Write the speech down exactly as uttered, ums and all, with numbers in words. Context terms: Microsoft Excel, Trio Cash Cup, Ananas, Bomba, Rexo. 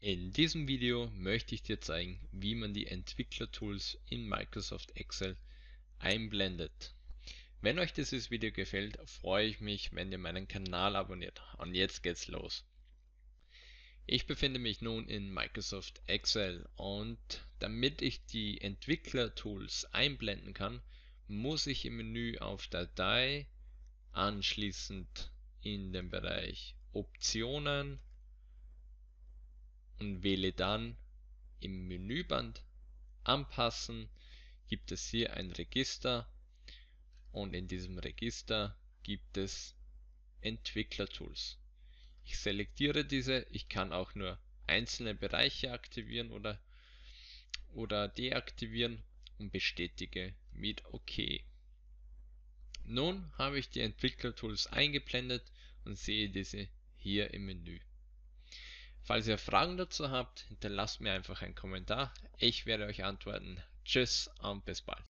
In diesem Video möchte ich dir zeigen, wie man die Entwicklertools in Microsoft Excel einblendet. Wenn euch dieses Video gefällt, freue ich mich, wenn ihr meinen Kanal abonniert. Und jetzt geht's los. Ich befinde mich nun in Microsoft Excel und damit ich die Entwicklertools einblenden kann, muss ich im Menü auf Datei, anschließend in den Bereich Optionen und wähle dann im Menüband Anpassen, gibt es hier ein Register und in diesem Register gibt es Entwicklertools. Ich selektiere diese, ich kann auch nur einzelne Bereiche aktivieren oder, oder deaktivieren und bestätige mit OK. Nun habe ich die Entwicklertools eingeblendet und sehe diese hier im Menü. Falls ihr Fragen dazu habt, hinterlasst mir einfach einen Kommentar. Ich werde euch antworten. Tschüss und bis bald.